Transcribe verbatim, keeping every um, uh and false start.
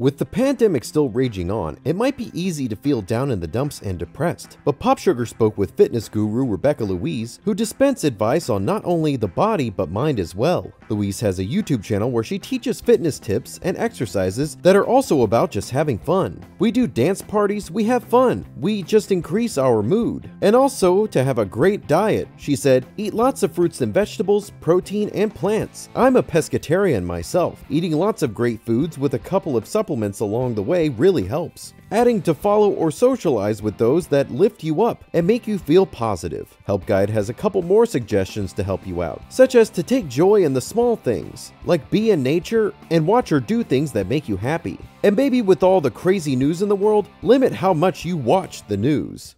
With the pandemic still raging on, it might be easy to feel down in the dumps and depressed, but PopSugar spoke with fitness guru Rebecca Louise, who dispenses advice on not only the body but mind as well. Louise has a YouTube channel where she teaches fitness tips and exercises that are also about just having fun. We do dance parties, we have fun, we just increase our mood. And also to have a great diet, she said, eat lots of fruits and vegetables, protein and plants. I'm a pescatarian myself, eating lots of great foods with a couple of supplements Supplements along the way really helps. Adding to follow or socialize with those that lift you up and make you feel positive. Help Guide has a couple more suggestions to help you out, such as to take joy in the small things, like be in nature and watch or do things that make you happy. And maybe with all the crazy news in the world, limit how much you watch the news.